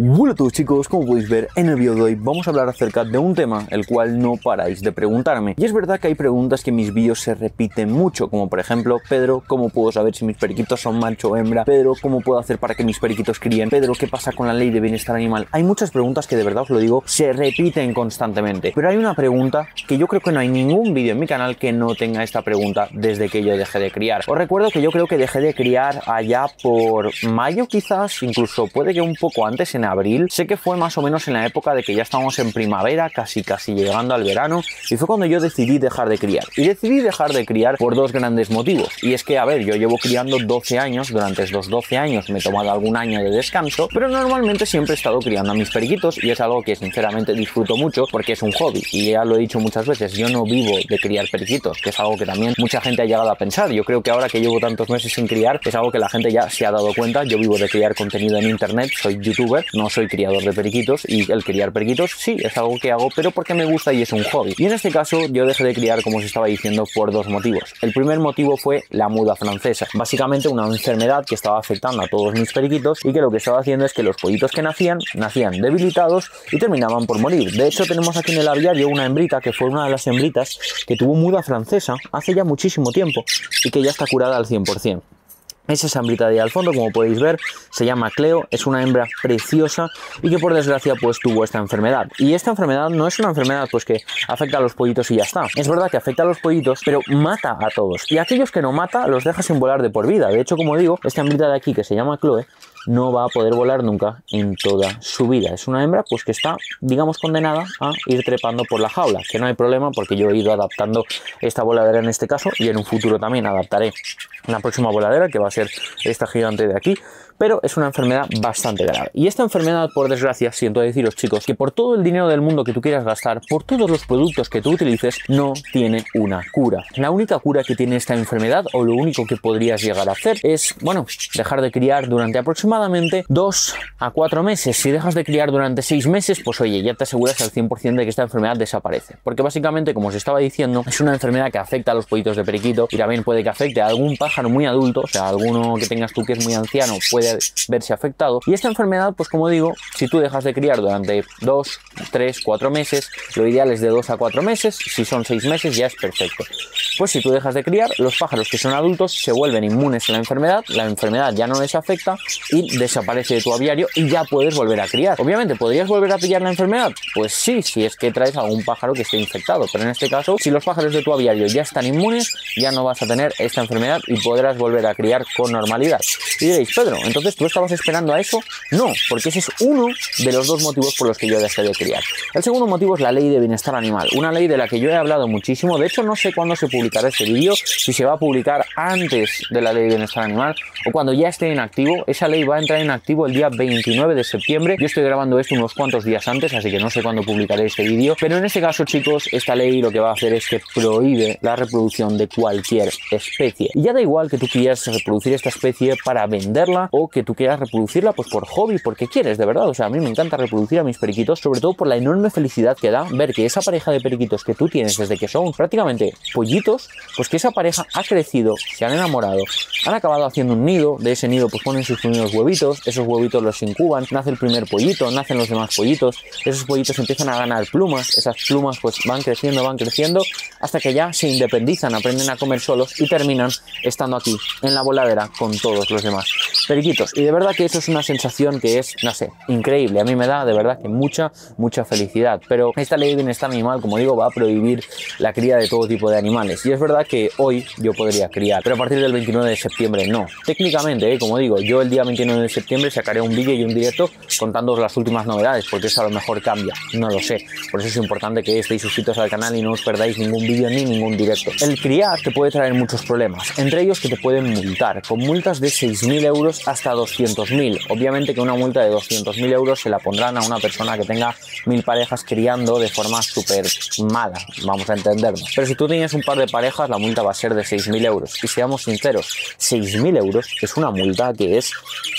Hola a todos chicos, como podéis ver en el vídeo de hoy vamos a hablar acerca de un tema el cual no paráis de preguntarme. Y es verdad que hay preguntas que en mis vídeos se repiten mucho, como por ejemplo, Pedro, ¿cómo puedo saber si mis periquitos son macho o hembra? Pedro, ¿cómo puedo hacer para que mis periquitos críen? Pedro, ¿qué pasa con la ley de bienestar animal? Hay muchas preguntas que, de verdad os lo digo, se repiten constantemente. Pero hay una pregunta que yo creo que no hay ningún vídeo en mi canal que no tenga esta pregunta desde que yo dejé de criar. Os recuerdo que yo creo que dejé de criar allá por mayo quizás, incluso puede que un poco antes, en abril, sé que fue más o menos en la época de que ya estábamos en primavera, casi llegando al verano, y fue cuando yo decidí dejar de criar. Y decidí dejar de criar por dos grandes motivos, y es que, a ver, yo llevo criando 12 años, durante esos 12 años me he tomado algún año de descanso, pero normalmente siempre he estado criando a mis periquitos, y es algo que sinceramente disfruto mucho, porque es un hobby, y ya lo he dicho muchas veces, yo no vivo de criar periquitos, que es algo que también mucha gente ha llegado a pensar. Yo creo que ahora que llevo tantos meses sin criar, es algo que la gente ya se ha dado cuenta. Yo vivo de criar contenido en internet, soy youtuber, no soy criador de periquitos, y el criar periquitos sí, es algo que hago, pero porque me gusta y es un hobby. Y en este caso yo dejé de criar, como os estaba diciendo, por dos motivos. El primer motivo fue la muda francesa, básicamente una enfermedad que estaba afectando a todos mis periquitos y que lo que estaba haciendo es que los pollitos que nacían debilitados y terminaban por morir. De hecho, tenemos aquí en el aviario una hembrita que fue una de las hembritas que tuvo muda francesa hace ya muchísimo tiempo y que ya está curada al 100%. Es esa hembrita de ahí al fondo, como podéis ver, se llama Cleo, es una hembra preciosa y que por desgracia pues tuvo esta enfermedad. Y esta enfermedad no es una enfermedad pues que afecta a los pollitos y ya está. Es verdad que afecta a los pollitos, pero mata a todos. Y aquellos que no mata los deja sin volar de por vida. De hecho, como digo, esta hembrita de aquí que se llama Chloe no va a poder volar nunca en toda su vida. Es una hembra pues que está, digamos, condenada a ir trepando por la jaula, que no hay problema porque yo he ido adaptando esta voladera en este caso, y en un futuro también adaptaré la próxima voladera, que va a ser esta gigante de aquí. Pero es una enfermedad bastante grave. Y esta enfermedad, por desgracia, siento deciros chicos, que por todo el dinero del mundo que tú quieras gastar, por todos los productos que tú utilices, no tiene una cura. La única cura que tiene esta enfermedad, o lo único que podrías llegar a hacer, es, bueno, dejar de criar durante aproximadamente 2 a 4 meses. Si dejas de criar durante 6 meses, pues oye, ya te aseguras al 100% de que esta enfermedad desaparece. Porque básicamente, como os estaba diciendo, es una enfermedad que afecta a los pollitos de periquito, y también puede que afecte a algún pájaro muy adulto, o sea, alguno que tengas tú que es muy anciano, puede verse afectado. Y esta enfermedad, pues como digo, si tú dejas de criar durante 2, 3, 4 meses, lo ideal es de 2 a 4 meses, si son 6 meses ya es perfecto. Pues si tú dejas de criar, los pájaros que son adultos se vuelven inmunes a la enfermedad ya no les afecta y desaparece de tu aviario y ya puedes volver a criar. Obviamente, ¿podrías volver a pillar la enfermedad? Pues sí, si es que traes algún pájaro que esté infectado, pero en este caso, si los pájaros de tu aviario ya están inmunes, ya no vas a tener esta enfermedad y podrás volver a criar con normalidad. Y diréis, Pedro, entonces, ¿tú estabas esperando a eso? No, porque ese es uno de los dos motivos por los que yo dejé de criar. El segundo motivo es la ley de bienestar animal, una ley de la que yo he hablado muchísimo. De hecho, no sé cuándo se publicará este vídeo, si se va a publicar antes de la ley de bienestar animal o cuando ya esté en activo. Esa ley va a entrar en activo el día 29 de septiembre. Yo estoy grabando esto unos cuantos días antes, así que no sé cuándo publicaré este vídeo. Pero en este caso, chicos, esta ley lo que va a hacer es que prohíbe la reproducción de cualquier especie. Y ya da igual que tú quieras reproducir esta especie para venderla o que tú quieras reproducirla pues por hobby, porque quieres, de verdad. O sea, a mí me encanta reproducir a mis periquitos, sobre todo por la enorme felicidad que da ver que esa pareja de periquitos que tú tienes desde que son prácticamente pollitos, pues que esa pareja ha crecido, se han enamorado, han acabado haciendo un nido. De ese nido pues ponen sus primeros huevitos, esos huevitos los incuban, nace el primer pollito, nacen los demás pollitos, esos pollitos empiezan a ganar plumas, esas plumas pues van creciendo, hasta que ya se independizan, aprenden a comer solos y terminan estando aquí en la voladera con todos los demás periquitos. Y de verdad que eso es una sensación que es, no sé, increíble. A mí me da de verdad que mucha felicidad. Pero esta ley de bienestar animal, como digo, va a prohibir la cría de todo tipo de animales. Y es verdad que hoy yo podría criar, pero a partir del 29 de septiembre no. Técnicamente, como digo, yo el día 29 de septiembre sacaré un vídeo y un directo contándoos las últimas novedades, porque eso a lo mejor cambia, no lo sé. Por eso es importante que estéis suscritos al canal y no os perdáis ningún vídeo ni ningún directo. El criar te puede traer muchos problemas, entre ellos que te pueden multar, con multas de 6.000 euros hasta 200.000. Obviamente que una multa de 200.000 euros se la pondrán a una persona que tenga 1000 parejas criando de forma súper mala, vamos a entendernos. Pero si tú tienes un par de parejas, la multa va a ser de 6.000 euros. Y seamos sinceros, 6.000 euros es una multa que es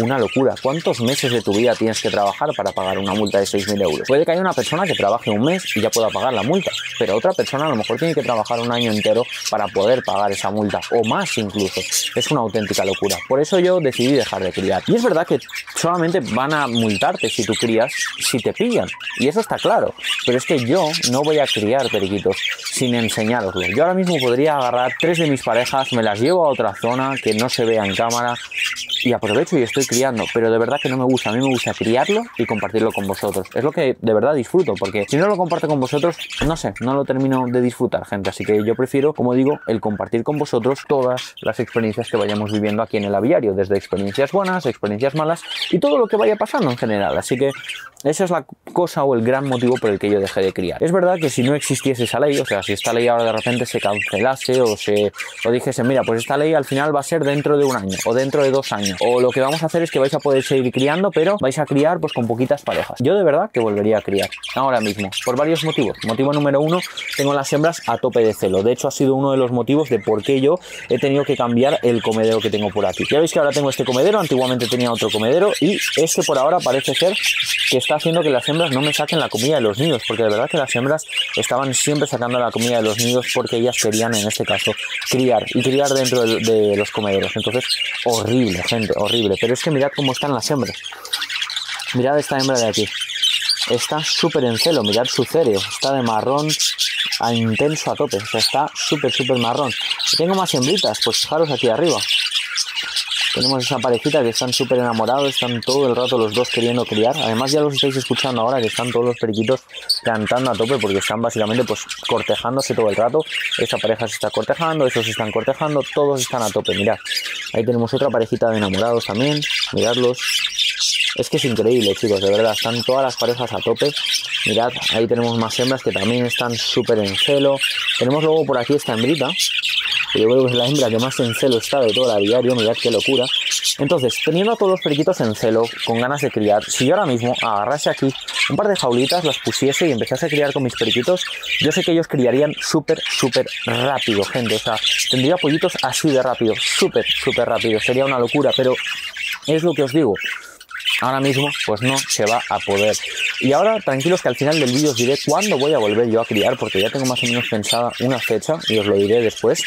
una locura. ¿Cuántos meses de tu vida tienes que trabajar para pagar una multa de 6.000 euros? Puede que haya una persona que trabaje un mes y ya pueda pagar la multa, pero otra persona a lo mejor tiene que trabajar un año entero para poder pagar esa multa, o más incluso. incluso. Es una auténtica locura. Por eso yo decidí dejar de criar. Y es verdad que solamente van a multarte si tú crías, si te pillan. Y eso está claro. Pero es que yo no voy a criar periquitos sin enseñároslo. Yo ahora mismo podría agarrar 3 de mis parejas, me las llevo a otra zona que no se vea en cámara y aprovecho y estoy criando. Pero de verdad que no me gusta. A mí me gusta criarlo y compartirlo con vosotros. Es lo que de verdad disfruto, porque si no lo comparto con vosotros, no sé, no lo termino de disfrutar, gente. Así que yo prefiero, como digo, el compartir con vosotros todas las experiencias que vayamos viviendo aquí en el aviario, desde experiencias buenas, experiencias malas y todo lo que vaya pasando en general. Así que esa es la cosa o el gran motivo por el que yo dejé de criar. Es verdad que si no existiese esa ley, o sea, si esta ley ahora de repente se cancelase o dijese, mira, pues esta ley al final va a ser dentro de un año o dentro de 2 años, o lo que vamos a hacer es que vais a poder seguir criando, pero vais a criar pues con poquitas parejas. Yo de verdad que volvería a criar ahora mismo, por varios motivos. Motivo número 1, tengo las hembras a tope de celo. De hecho, ha sido uno de los motivos de por qué yo he tenido que cambiar el comedero que tengo por aquí. Ya veis que ahora tengo este comedero, antiguamente tenía otro comedero, y este por ahora parece ser que está haciendo que las hembras no me saquen la comida de los nidos, porque de verdad que las hembras estaban siempre sacando la comida de los nidos porque ellas querían, en este caso, criar y criar dentro de los comederos. Entonces, horrible, gente, horrible. Pero es que mirad cómo están las hembras. Mirad esta hembra de aquí. Está súper en celo, mirad su cereo, está de marrón a intenso a tope, o sea, está súper marrón. Tengo más hembritas, pues fijaros aquí arriba. Tenemos esa parejita que están súper enamorados, están todo el rato los dos queriendo criar. Además ya los estáis escuchando ahora que están todos los periquitos cantando a tope porque están básicamente pues cortejándose todo el rato. Esta pareja se está cortejando, estos se están cortejando, todos están a tope, mirad. Ahí tenemos otra parejita de enamorados también, miradlos. Es que es increíble, chicos, de verdad, están todas las parejas a tope. Mirad, ahí tenemos más hembras que también están súper en celo. Tenemos luego por aquí esta hembrita. Yo creo que es la hembra que más en celo está de todo el aviario, mirad qué locura. Entonces, teniendo a todos los periquitos en celo, con ganas de criar, si yo ahora mismo agarrase aquí un par de jaulitas, las pusiese y empezase a criar con mis periquitos, yo sé que ellos criarían súper rápido, gente. O sea, tendría pollitos así de rápido, súper rápido, sería una locura, pero es lo que os digo. Ahora mismo pues no se va a poder. Y ahora tranquilos que al final del vídeo os diré cuándo voy a volver yo a criar, porque ya tengo más o menos pensada una fecha y os lo diré después.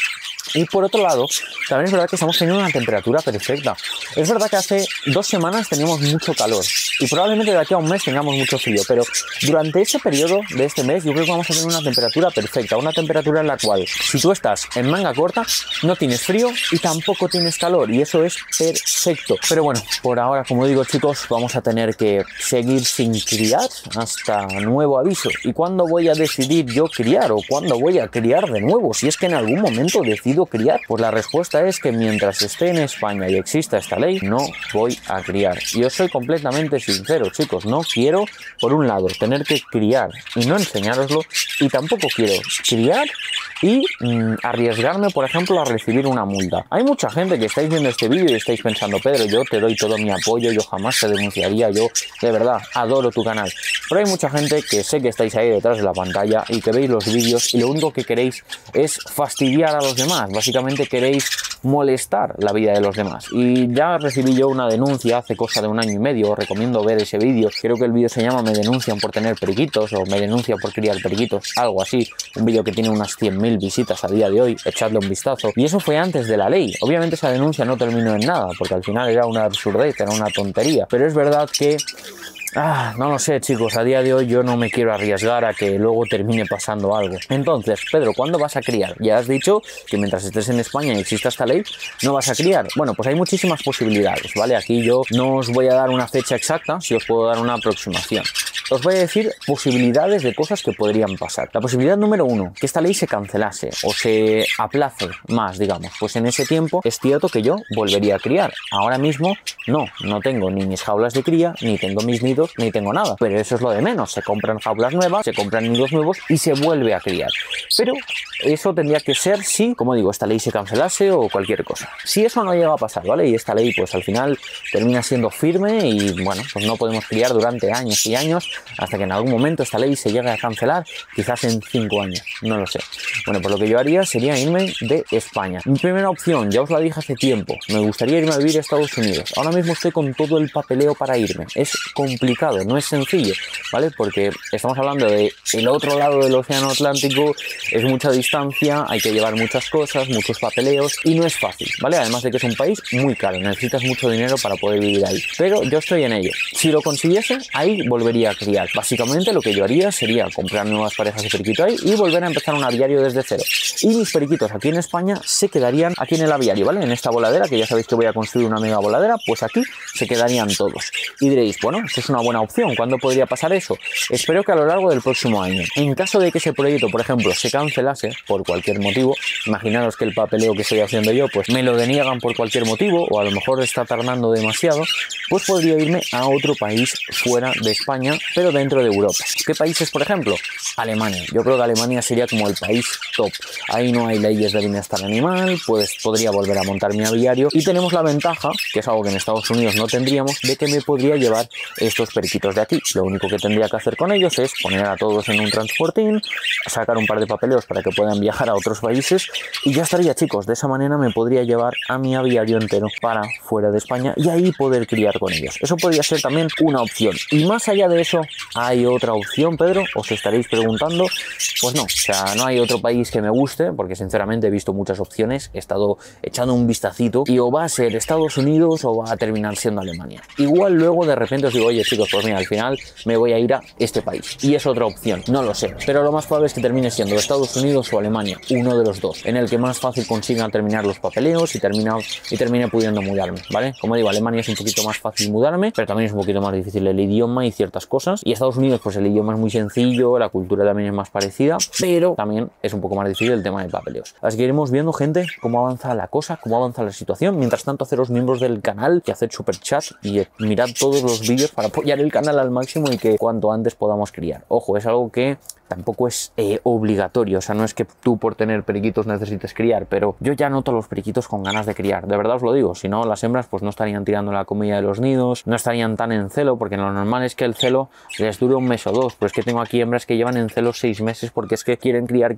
Y por otro lado, también es verdad que estamos teniendo una temperatura perfecta. Es verdad que hace 2 semanas teníamos mucho calor y probablemente de aquí a un mes tengamos mucho frío, pero durante ese periodo de este mes yo creo que vamos a tener una temperatura perfecta, una temperatura en la cual si tú estás en manga corta no tienes frío y tampoco tienes calor, y eso es perfecto. Pero bueno, por ahora, como digo, chicos, vamos a tener que seguir sin criar hasta nuevo aviso. ¿Y cuándo voy a decidir yo criar o cuándo voy a criar de nuevo? Si es que en algún momento decido criar, pues la respuesta es que mientras esté en España y exista esta ley, no voy a criar. Y os soy completamente sincero, chicos, no quiero, por un lado, tener que criar y no enseñároslo, y tampoco quiero criar y arriesgarme, por ejemplo, a recibir una multa. Hay mucha gente que estáis viendo este vídeo y estáis pensando, Pedro, yo te doy todo mi apoyo, yo jamás te denunciaría, yo de verdad adoro tu canal. Pero hay mucha gente que sé que estáis ahí detrás de la pantalla y que veis los vídeos y lo único que queréis es fastidiar a los demás. Básicamente queréis molestar la vida de los demás. Y ya recibí yo una denuncia hace cosa de 1 año y medio. Os recomiendo ver ese vídeo. Creo que el vídeo se llama Me denuncian por tener periquitos o Me denuncia por criar periquitos, algo así. Un vídeo que tiene unas 100.000 visitas a día de hoy. Echadle un vistazo. Y eso fue antes de la ley. Obviamente esa denuncia no terminó en nada, porque al final era una absurdez, era una tontería. Pero es verdad que... no lo sé, chicos, a día de hoy yo no me quiero arriesgar a que luego termine pasando algo. Entonces, Pedro, ¿cuándo vas a criar? Ya has dicho que mientras estés en España y exista esta ley, no vas a criar. Bueno, pues hay muchísimas posibilidades, ¿vale? Aquí yo no os voy a dar una fecha exacta, si os puedo dar una aproximación. Os voy a decir posibilidades de cosas que podrían pasar. La posibilidad número 1, que esta ley se cancelase o se aplace más, digamos. Pues en ese tiempo es cierto que yo volvería a criar. Ahora mismo no tengo ni mis jaulas de cría, ni tengo mis nidos, ni tengo nada, pero eso es lo de menos. Se compran jaulas nuevas, se compran nidos nuevos y se vuelve a criar. Pero eso tendría que ser si, como digo, esta ley se cancelase o cualquier cosa. Si eso no llega a pasar, ¿vale? Y esta ley pues al final termina siendo firme y bueno, pues no podemos criar durante años y años hasta que en algún momento esta ley se llegue a cancelar, quizás en 5 años, no lo sé. Bueno, pues lo que yo haría sería irme de España. Mi primera opción, ya os la dije hace tiempo, me gustaría irme a vivir a Estados Unidos. Ahora mismo estoy con todo el papeleo para irme. Es complicado, no es sencillo, ¿vale? Porque estamos hablando de el otro lado del océano Atlántico, es mucha distancia, hay que llevar muchas cosas, muchos papeleos y no es fácil, ¿vale? Además de que es un país muy caro, necesitas mucho dinero para poder vivir ahí, pero yo estoy en ello. Si lo consiguiese, ahí volvería a criar. Básicamente lo que yo haría sería comprar nuevas parejas de periquito ahí y volver a empezar un aviario desde cero. Y mis periquitos aquí en España se quedarían aquí en el aviario, ¿vale? En esta voladera, que ya sabéis que voy a construir una mega voladera, pues aquí se quedarían todos. Y diréis, bueno, esto es una buena opción, ¿cuándo podría pasar eso? Espero que a lo largo del próximo año. En caso de que ese proyecto, por ejemplo, se cancelase por cualquier motivo, imaginaros que el papeleo que estoy haciendo yo, pues me lo deniegan por cualquier motivo, o a lo mejor está tardando demasiado, pues podría irme a otro país fuera de España, pero dentro de Europa. ¿Qué países, por ejemplo? Alemania. Yo creo que Alemania sería como el país top. Ahí no hay leyes de bienestar animal, pues podría volver a montar mi aviario y tenemos la ventaja, que es algo que en Estados Unidos no tendríamos, de que me podría llevar estos periquitos de aquí. Lo único que tendría que hacer con ellos es poner a todos en un transportín, sacar un par de papeleos para que puedan viajar a otros países y ya estaría, chicos. De esa manera me podría llevar a mi aviario entero para fuera de España y ahí poder criar con ellos. Eso podría ser también una opción. Y más allá de eso, ¿hay otra opción, Pedro? Os estaréis preguntando. Pues no, o sea, no hay otro país que me guste, porque sinceramente he visto muchas opciones, he estado echando un vistacito y o va a ser Estados Unidos o va a terminar siendo Alemania. Igual luego de repente os digo, oye chicos, pues mira, al final me voy a ir a este país. Y es otra opción, no lo sé. Pero lo más probable es que termine siendo Estados Unidos o Alemania, uno de los dos, en el que más fácil consigan terminar los papeleos y termine pudiendo mudarme, ¿vale? Como digo, Alemania es un poquito más fácil mudarme, pero también es un poquito más difícil el idioma y ciertas cosas. Y Estados Unidos, pues el idioma es muy sencillo, la cultura también es más parecida, pero también es un poco más difícil el tema de papeleos. Así que iremos viendo, gente, cómo avanza la cosa, cómo avanza la situación. Mientras tanto, haceros miembros del canal, que haced superchats y mirad todos los vídeos para apoyar el canal al máximo y que cuanto antes podamos criar. Ojo, es algo que tampoco es obligatorio, o sea, no es que tú por tener periquitos necesites criar, pero yo ya noto a los periquitos con ganas de criar, de verdad os lo digo. Si no, las hembras pues no estarían tirando la comida de los nidos, no estarían tan en celo, porque lo normal es que el celo les dure un mes o dos, pero es que tengo aquí hembras que llevan en celo 6 meses porque es que quieren criar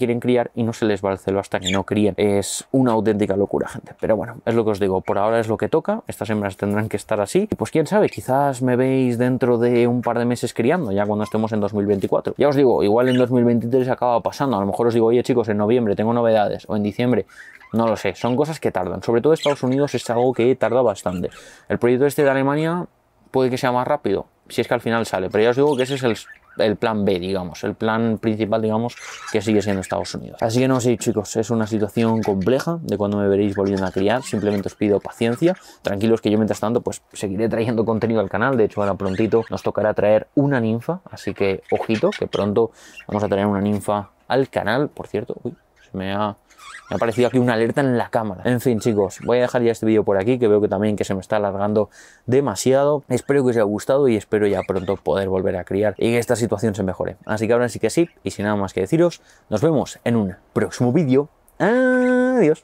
y no se les va el celo hasta que no críen. Es una auténtica locura, gente, pero bueno, es lo que os digo, por ahora es lo que toca, estas hembras tendrán que estar así, y pues quién sabe, quizás me veis dentro de un par de meses criando, ya cuando estemos en 2024. Ya os digo, igual en 2023 acaba pasando, a lo mejor os digo, oye chicos, en noviembre tengo novedades, o en diciembre, no lo sé, son cosas que tardan, sobre todo Estados Unidos es algo que tarda bastante. El proyecto este de Alemania puede que sea más rápido, si es que al final sale, pero ya os digo que ese es el plan B, digamos, el plan principal, digamos, que sigue siendo Estados Unidos. Así que no sé, chicos, es una situación compleja de cuando me veréis volviendo a criar, simplemente os pido paciencia, tranquilos que yo mientras tanto pues seguiré trayendo contenido al canal. De hecho ahora prontito nos tocará traer una ninfa, así que ojito, que pronto vamos a traer una ninfa al canal, por cierto. Uy, me ha aparecido aquí una alerta en la cámara. En fin, chicos, voy a dejar ya este vídeo por aquí, que veo que también que se me está alargando demasiado. Espero que os haya gustado y espero ya pronto poder volver a criar y que esta situación se mejore. Así que ahora sí que sí, y sin nada más que deciros, nos vemos en un próximo vídeo. Adiós.